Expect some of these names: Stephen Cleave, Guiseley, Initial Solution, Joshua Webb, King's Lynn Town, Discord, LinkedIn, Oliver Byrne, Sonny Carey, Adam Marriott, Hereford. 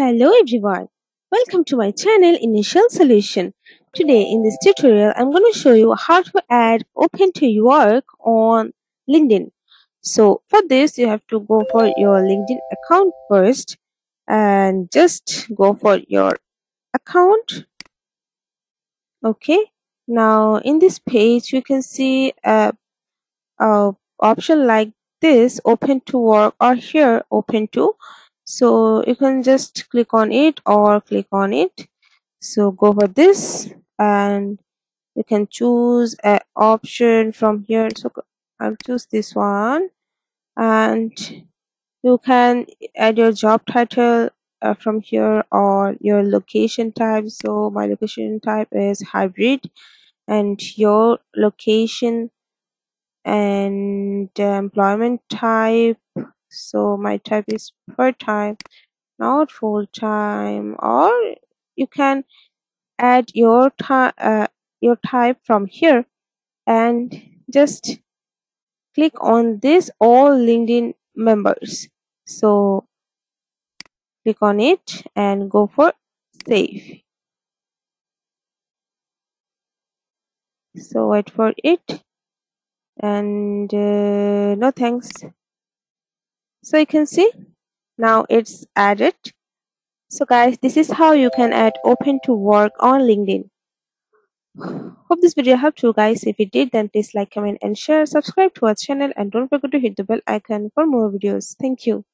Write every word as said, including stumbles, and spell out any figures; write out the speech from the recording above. Hello everyone, welcome to my channel Initial Solution. Today in this tutorial I'm going to show you how to add open to work on LinkedIn. So for this you have to go for your LinkedIn account first and just go for your account. Okay, now in this page you can see a, a option like this, open to work, or here open to. So you can just click on it or click on it. So go for this and you can choose an option from here. So I'll choose this one, and you can add your job title uh, from here, or your location type. So my location type is hybrid, and your location and uh, employment type. So my type is part time, not full time, or you can add your type uh, your type from here and just click on this all LinkedIn members. So click on it and go for save. So wait for it and uh, no thanks. So you can see now it's added. So guys, this is how you can add open to work on LinkedIn. Hope this video helped you guys. If it did, then please like, comment and share. Subscribe to our channel and don't forget to hit the bell icon for more videos. Thank you.